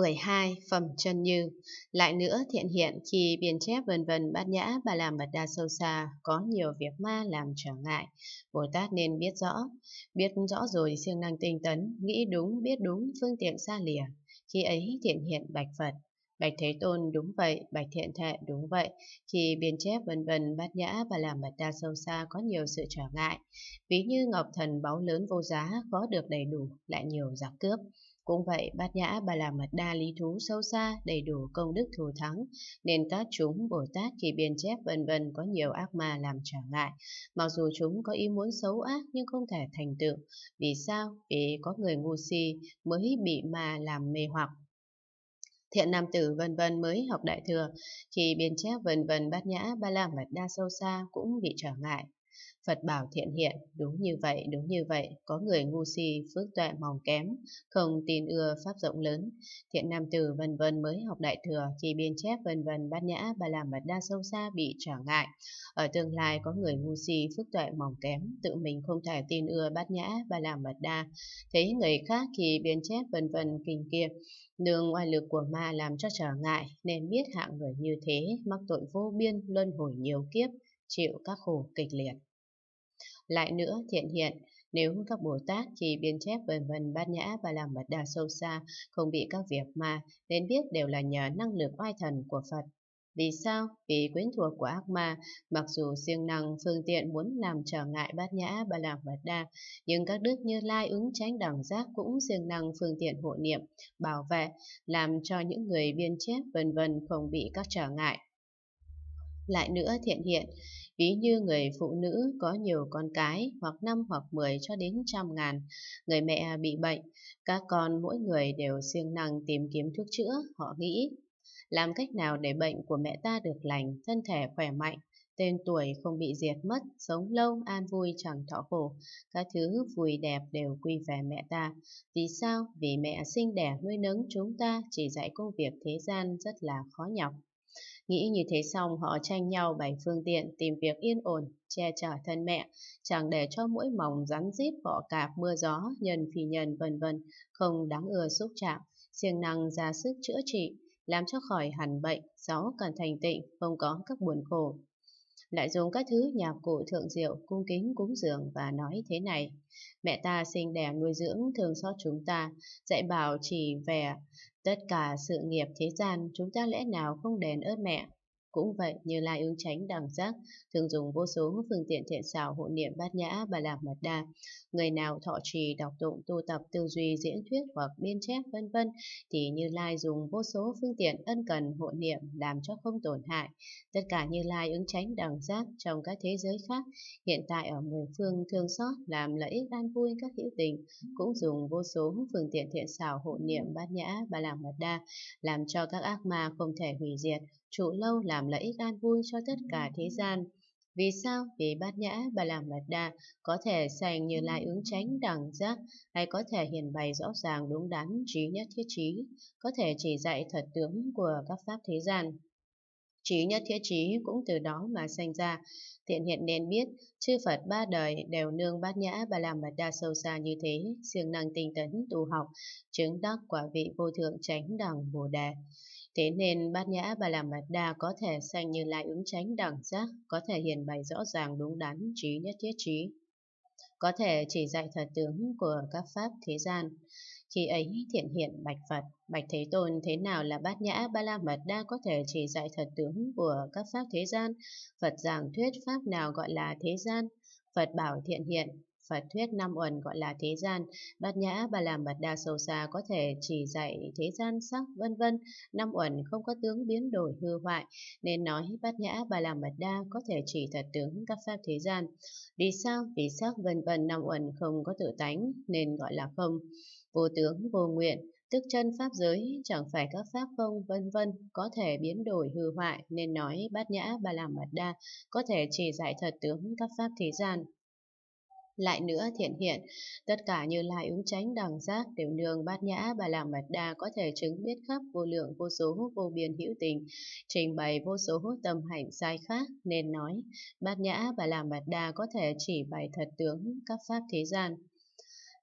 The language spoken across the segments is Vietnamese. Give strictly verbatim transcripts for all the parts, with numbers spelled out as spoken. mười hai. Phẩm chân như. Lại nữa, thiện hiện khi biên chép vân vân bát nhã ba la mật đa sâu xa, có nhiều việc ma làm trở ngại. Bồ Tát nên biết rõ. Biết rõ rồi siêng năng tinh tấn, nghĩ đúng, biết đúng, phương tiện xa lìa. Khi ấy thiện hiện bạch Phật. Bạch Thế Tôn, đúng vậy. Bạch Thiện Thệ, đúng vậy. Khi biên chép vân vân bát nhã và làm mật đa sâu xa có nhiều sự trở ngại. Ví như ngọc thần báu lớn vô giá, khó được đầy đủ, lại nhiều giặc cướp. Cũng vậy, bát nhã ba la mật đa lý thú sâu xa, đầy đủ công đức thù thắng, nên các chúng Bồ Tát khi biên chép vân vân có nhiều ác ma làm trở ngại, mặc dù chúng có ý muốn xấu ác nhưng không thể thành tựu. Vì sao? Vì có người ngu si mới bị ma làm mê hoặc. Thiện nam tử vân vân mới học đại thừa, khi biên chép vân vân bát nhã ba la mật đa sâu xa cũng bị trở ngại. Phật bảo thiện hiện, đúng như vậy, đúng như vậy, có người ngu si, phước tuệ mỏng kém, không tin ưa pháp rộng lớn. Thiện nam tử vân vân mới học đại thừa, khi biên chép vân vân bát nhã ba la mật đa sâu xa bị trở ngại. Ở tương lai có người ngu si, phước tuệ mỏng kém, tự mình không thể tin ưa bát nhã ba la mật đa, thấy người khác khi biên chép vân vân kinh kia, nương oai lực của ma làm cho trở ngại, nên biết hạng người như thế mắc tội vô biên, luân hồi nhiều kiếp, chịu các khổ kịch liệt. Lại nữa, thiện hiện, nếu các Bồ Tát khi biên chép vân vân bát nhã và làm mật đa sâu xa không bị các việc ma, nên biết đều là nhờ năng lực oai thần của Phật. Vì sao? Vì quyến thuộc của ác ma, mặc dù siêng năng phương tiện muốn làm trở ngại bát nhã ba la mật đa, nhưng các đức Như Lai ứng tránh đẳng giác cũng siêng năng phương tiện hộ niệm, bảo vệ, làm cho những người biên chép vân vân không bị các trở ngại. Lại nữa, thiện hiện, ví như người phụ nữ có nhiều con cái, hoặc năm hoặc mười cho đến trăm ngàn, người mẹ bị bệnh, các con mỗi người đều siêng năng tìm kiếm thuốc chữa, họ nghĩ làm cách nào để bệnh của mẹ ta được lành, thân thể khỏe mạnh, tên tuổi không bị diệt mất, sống lâu, an vui, chẳng thọ khổ, các thứ vui đẹp đều quy về mẹ ta. Vì sao? Vì mẹ sinh đẻ nuôi nấng chúng ta, chỉ dạy công việc thế gian rất là khó nhọc. Nghĩ như thế xong, họ tranh nhau bày phương tiện, tìm việc yên ổn, che chở thân mẹ, chẳng để cho mỗi mỏng rắn rít bọ cạp, mưa gió, nhân phi nhân vân vân không đáng ưa xúc chạm, siêng năng ra sức chữa trị, làm cho khỏi hẳn bệnh, gió càng thành tịnh, không có các buồn khổ. Lại dùng các thứ nhạc cụ thượng diệu, cung kính cúng dường và nói thế này: mẹ ta sinh đẻ nuôi dưỡng, thương xót chúng ta, dạy bảo chỉ về tất cả sự nghiệp thế gian, chúng ta lẽ nào không đền ơn mẹ? Cũng vậy, Như Lai ứng tránh đẳng giác thường dùng vô số phương tiện thiện xảo hộ niệm bát nhã ba la mật đa. Người nào thọ trì đọc tụng, tu tập, tư duy, diễn thuyết hoặc biên chép vân vân thì Như Lai dùng vô số phương tiện ân cần hộ niệm, làm cho không tổn hại. Tất cả Như Lai ứng tránh đẳng giác trong các thế giới khác hiện tại ở mười phương thương xót, làm lợi ích an vui các hữu tình, cũng dùng vô số phương tiện thiện xảo hộ niệm bát nhã ba la mật đa, làm cho các ác ma không thể hủy diệt, trụ lâu, làm lợi ích an vui cho tất cả thế gian. Vì sao? Vì bát nhã ba la mật đa có thể sanh Như Lai ứng tránh đẳng giác, hay có thể hiển bày rõ ràng đúng đắn, trí nhất thiết trí, có thể chỉ dạy thật tướng của các pháp thế gian. Trí nhất thiết trí cũng từ đó mà sanh ra. Thiện hiện nên biết, chư Phật ba đời đều nương bát nhã ba la mật đa sâu xa như thế, siêng năng tinh tấn tu học, chứng đắc quả vị vô thượng chánh đẳng bồ đề. Thế nên bát nhã ba la mật đa có thể sanh Như Lai ứng tránh đẳng giác, có thể hiển bày rõ ràng đúng đắn, trí nhất thiết trí, có thể chỉ dạy thật tướng của các pháp thế gian. Khi ấy thiện hiện bạch Phật: Bạch Thế Tôn, thế nào là bát nhã ba la mật đa có thể chỉ dạy thật tướng của các pháp thế gian? Phật giảng thuyết pháp nào gọi là thế gian? Phật bảo thiện hiện: Phật thuyết năm uẩn gọi là thế gian, bát nhã ba la mật đa sâu xa có thể chỉ dạy thế gian sắc vân vân, năm uẩn không có tướng biến đổi hư hoại, nên nói bát nhã ba la mật đa có thể chỉ thật tướng các pháp thế gian. Vì sao? Vì sắc vân vân năm uẩn không có tự tánh, nên gọi là không. Vô tướng vô nguyện, tức chân pháp giới, chẳng phải các pháp không vân vân có thể biến đổi hư hoại, nên nói bát nhã ba la mật đa có thể chỉ dạy thật tướng các pháp thế gian. Lại nữa, thiện hiện, tất cả Như Lai ứng tránh đẳng giác đều nương bát nhã ba la mật đa có thể chứng biết khắp vô lượng vô số vô biên hữu tình, trình bày vô số tâm hạnh sai khác, nên nói bát nhã ba la mật đa có thể chỉ bày thật tướng các pháp thế gian.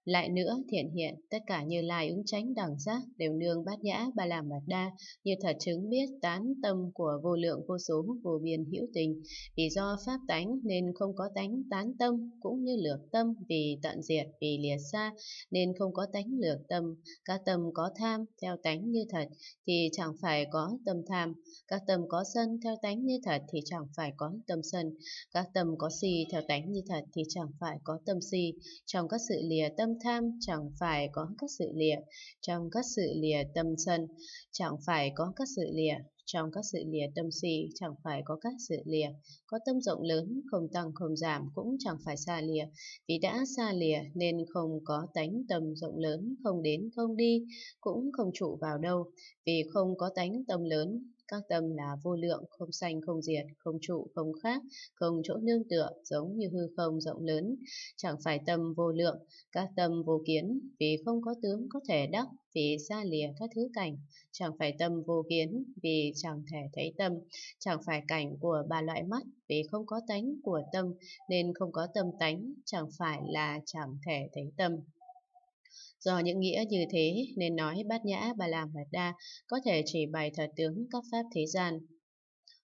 Lại nữa, thiện hiện, tất cả Như Lai ứng chánh đẳng giác đều nương Bát Nhã Ba La Mật Đa như thật chứng biết tán tâm của vô lượng vô số vô biên hữu tình. Vì do pháp tánh nên không có tánh tán tâm, cũng như lược tâm vì tận diệt, vì liệt xa nên không có tánh lược tâm. Các tâm có tham theo tánh như thật thì chẳng phải có tâm tham, các tâm có sân theo tánh như thật thì chẳng phải có tâm sân, các tâm có si theo tánh như thật thì chẳng phải có tâm si. Trong các sự lìa tâm tham chẳng phải có các sự lìa, trong các sự lìa tâm sân chẳng phải có các sự lìa, trong các sự lìa tâm si chẳng phải có các sự lìa. Có tâm rộng lớn không tăng không giảm cũng chẳng phải xa lìa, vì đã xa lìa nên không có tánh tâm rộng lớn không đến không đi, cũng không trụ vào đâu. Vì không có tánh tâm lớn, các tâm là vô lượng, không sanh, không diệt, không trụ, không khác, không chỗ nương tựa, giống như hư không rộng lớn. Chẳng phải tâm vô lượng, các tâm vô kiến, vì không có tướng có thể đắc, vì xa lìa các thứ cảnh. Chẳng phải tâm vô kiến, vì chẳng thể thấy tâm. Chẳng phải cảnh của ba loại mắt, vì không có tánh của tâm, nên không có tâm tánh, chẳng phải là chẳng thể thấy tâm. Do những nghĩa như thế nên nói Bát Nhã Ba La Mật Đa có thể chỉ bày thật tướng các pháp thế gian.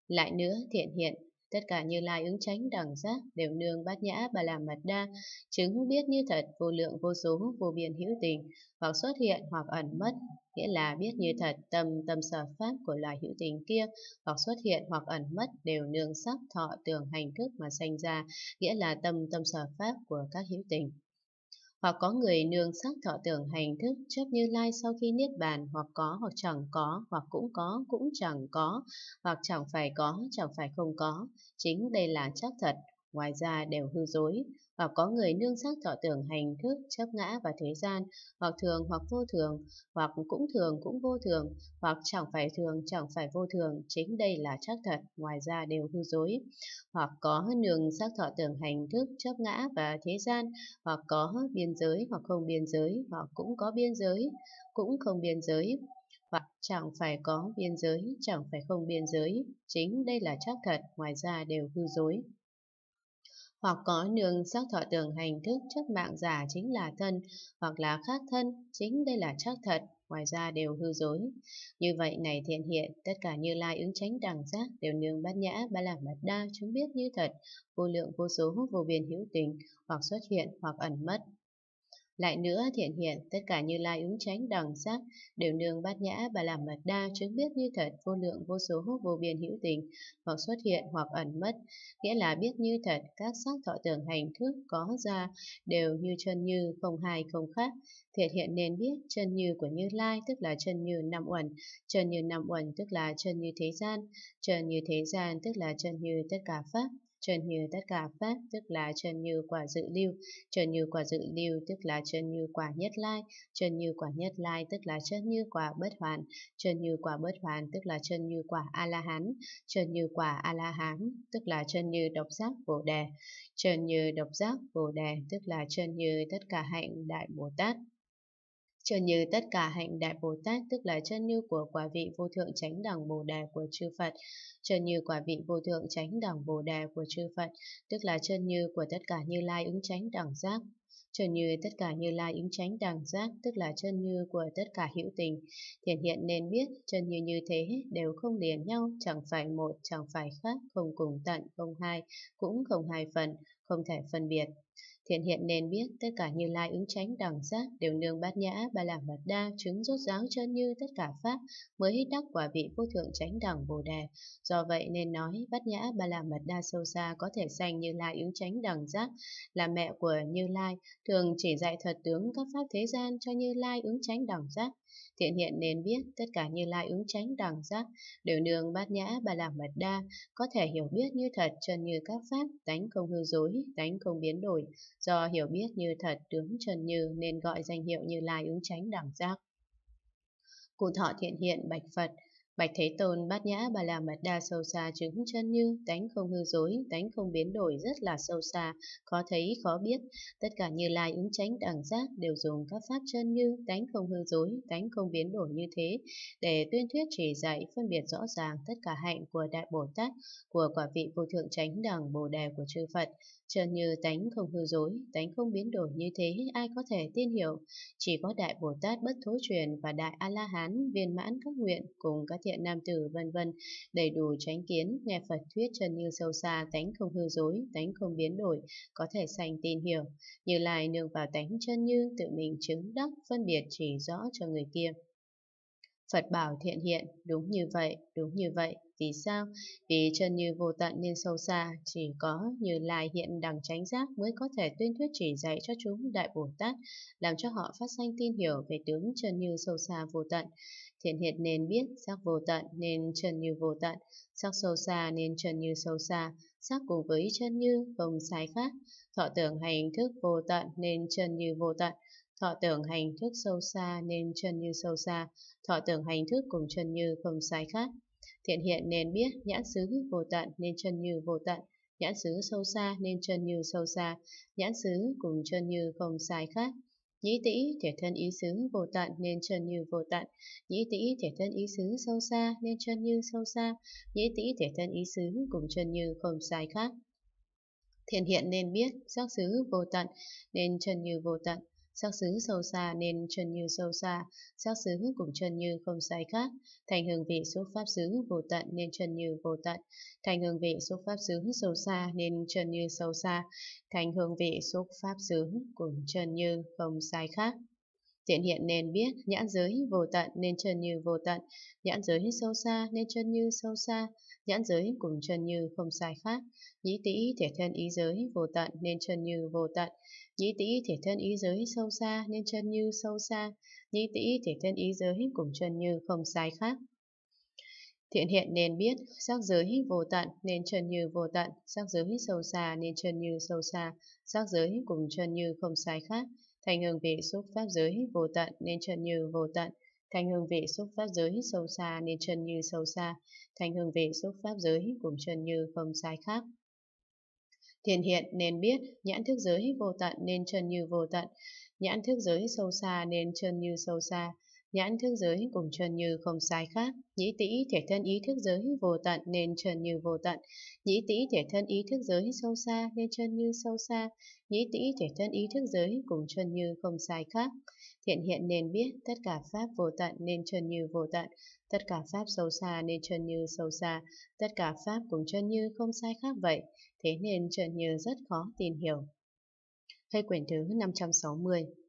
Lại nữa, thiện hiện, tất cả Như Lai ứng chánh đẳng giác đều nương Bát Nhã Ba La Mật Đa chứng biết như thật vô lượng vô số vô biên hữu tình, hoặc xuất hiện hoặc ẩn mất, nghĩa là biết như thật tâm tâm sở pháp của loài hữu tình kia, hoặc xuất hiện hoặc ẩn mất đều nương sắc thọ tưởng hành thức mà sanh ra, nghĩa là tâm tâm sở pháp của các hữu tình. Hoặc có người nương sắc thọ tưởng hành thức chấp Như Lai sau khi niết bàn, hoặc có hoặc chẳng có, hoặc cũng có cũng chẳng có, hoặc chẳng phải có chẳng phải không có, chính đây là chắc thật, ngoài ra đều hư dối. Hoặc có người nương sắc thọ tưởng hành thức chấp ngã và thế gian, hoặc thường hoặc vô thường, hoặc cũng thường cũng vô thường, hoặc chẳng phải thường chẳng phải vô thường, chính đây là chắc thật, ngoài ra đều hư dối. Hoặc có nương sắc thọ tưởng hành thức chấp ngã và thế gian, hoặc có biên giới hoặc không biên giới, hoặc cũng có biên giới cũng không biên giới, hoặc chẳng phải có biên giới chẳng phải không biên giới, chính đây là chắc thật, ngoài ra đều hư dối. Hoặc có nương sắc thọ tưởng hành thức chấp mạng giả chính là thân, hoặc là khác thân, chính đây là chắc thật, ngoài ra đều hư dối. Như vậy này thiện hiện, tất cả Như Lai ứng chánh đẳng giác đều nương Bát Nhã Ba La Mật Đa chứng biết như thật vô lượng vô số vô biên hữu tình, hoặc xuất hiện hoặc ẩn mất. Lại nữa thiện hiện, tất cả Như Lai ứng chánh đẳng giác đều nương Bát Nhã Ba La Mật Đa chứng biết như thật vô lượng vô số vô biên hữu tình, hoặc xuất hiện hoặc ẩn mất, nghĩa là biết như thật các sắc thọ tưởng hành thức có ra đều như chân như, không hai không khác. Thiện hiện nên biết chân như của Như Lai tức là chân như năm uẩn, chân như năm uẩn tức là chân như thế gian, chân như thế gian tức là chân như tất cả pháp, chân như tất cả pháp tức là chân như quả dự lưu, chân như quả dự lưu tức là chân như quả nhất lai, chân như quả nhất lai tức là chân như quả bất hoàn, chân như quả bất hoàn tức là chân như quả a la hán, chân như quả a la hán tức là chân như độc giác bồ đề, chân như độc giác bồ đề tức là chân như tất cả hạnh đại bồ tát. Chân như tất cả hạnh đại Bồ Tát tức là chân như của quả vị vô thượng chánh đẳng Bồ Đề của chư Phật, chân như quả vị vô thượng chánh đẳng Bồ Đề của chư Phật tức là chân như của tất cả Như Lai ứng chánh đẳng giác. Chân như tất cả Như Lai ứng chánh đẳng giác tức là chân như của tất cả hữu tình. Thiện hiện nên biết chân như như thế đều không liền nhau, chẳng phải một, chẳng phải khác, không cùng tận, không hai, cũng không hai phần, không thể phân biệt. Thiện hiện nên biết tất cả Như Lai ứng chánh đẳng giác đều nương Bát Nhã Ba La Mật Đa chứng rốt ráo chân như tất cả pháp mới đắc quả vị vô thượng chánh đẳng Bồ Đề. Do vậy nên nói Bát Nhã Ba La Mật Đa sâu xa có thể sanh Như Lai ứng chánh đẳng giác, là mẹ của Như Lai, thường chỉ dạy thật tướng các pháp thế gian cho Như Lai ứng chánh đẳng giác. Thiện hiện nên biết tất cả Như Lai ứng chánh đẳng giác đều nương Bát Nhã Ba La Mật Đa có thể hiểu biết như thật chân như các pháp, tánh không hư dối, tánh không biến đổi. Do hiểu biết như thật tướng chân như nên gọi danh hiệu Như Lai ứng chánh đẳng giác. Cụ thọ thiện hiện bạch Phật: Bạch Thế Tôn bát nhã bà la mật đa sâu xa chứng chân như, tánh không hư dối, tánh không biến đổi rất là sâu xa, khó thấy, khó biết. Tất cả Như Lai ứng chánh đẳng giác đều dùng các pháp chân như, tánh không hư dối, tánh không biến đổi như thế, để tuyên thuyết chỉ dạy, phân biệt rõ ràng tất cả hạnh của Đại Bồ Tát, của quả vị vô thượng chánh đẳng Bồ Đề của chư Phật. Chân như tánh không hư dối, tánh không biến đổi như thế, ai có thể tin hiểu? Chỉ có Đại Bồ Tát Bất Thối Truyền và Đại A-La-Hán viên mãn các nguyện cùng các thiện nam tử vân vân đầy đủ chánh kiến, nghe Phật thuyết chân như sâu xa, tánh không hư dối, tánh không biến đổi, có thể sanh tin hiểu. Như Lai nương vào tánh chân như, tự mình chứng đắc, phân biệt chỉ rõ cho người kia. Phật bảo Thiện Hiện, đúng như vậy, đúng như vậy. Vì sao? Vì chân như vô tận nên sâu xa, chỉ có Như Lai hiện đẳng chánh giác mới có thể tuyên thuyết chỉ dạy cho chúng Đại Bồ Tát, làm cho họ phát sanh tin hiểu về tướng chân như sâu xa vô tận. Thiện Hiện nên biết sắc vô tận nên chân như vô tận, sắc sâu xa nên chân như sâu xa, sắc cùng với chân như không sai khác. Thọ tưởng hành thức vô tận nên chân như vô tận, thọ tưởng hành thức sâu xa nên chân như sâu xa, thọ tưởng hành thức cùng chân như không sai khác. Thiện Hiện nên biết nhãn xứ vô tận nên chân như vô tận, nhãn xứ sâu xa nên chân như sâu xa, nhãn xứ cùng chân như không sai khác. Nhĩ tĩ thể thân ý xứ vô tận nên chân như vô tận, nhĩ tĩ thể thân ý xứ sâu xa nên chân như sâu xa, nhĩ tĩ thể thân ý xứ cùng chân như không sai khác. Thiện Hiện nên biết sắc xứ vô tận nên chân như vô tận, sắc xứ sâu xa nên chân như sâu xa, sắc xứ cùng chân như không sai khác. Thành hương vị xúc pháp xứ vô tận nên chân như vô tận, thành hương vị xúc pháp xứ sâu xa nên chân như sâu xa, thành hương vị xúc pháp xứ cùng chân như không sai khác. Thiện Hiện nên biết nhãn giới vô tận nên chân như vô tận, nhãn giới sâu xa nên chân như sâu xa, nhãn giới cùng chân như không sai khác. Nhĩ tĩ thể thân ý giới vô tận nên chân như vô tận, nhĩ tĩ thể thân ý giới sâu xa nên chân như sâu xa, nhĩ tĩ thể thân ý giới cùng chân như không sai khác. Thiện Hiện nên biết sắc giới vô tận nên chân như vô tận, sắc giới sâu xa nên chân như sâu xa, sắc giới cùng chân như không sai khác. Thành hương vị xúc pháp giới vô tận nên chân như vô tận, thành hương vị xúc pháp giới sâu xa nên chân như sâu xa, thành hương vị xúc pháp giới cùng chân như không sai khác. Thiện Hiện nên biết nhãn thức giới vô tận nên chân như vô tận, nhãn thức giới sâu xa nên chân như sâu xa, nhãn thức giới cùng chân như không sai khác. Nhĩ tĩ thể thân ý thức giới vô tận nên chân như vô tận, nhĩ tĩ thể thân ý thức giới sâu xa nên chân như sâu xa, nhĩ tĩ thể thân ý thức giới cùng chân như không sai khác. Thiện Hiện nên biết tất cả pháp vô tận nên chân như vô tận, tất cả pháp sâu xa nên chân như sâu xa, tất cả pháp cùng chân như không sai khác vậy, thế nên chân như rất khó tìm hiểu. Hết quyển thứ năm trăm sáu mươi.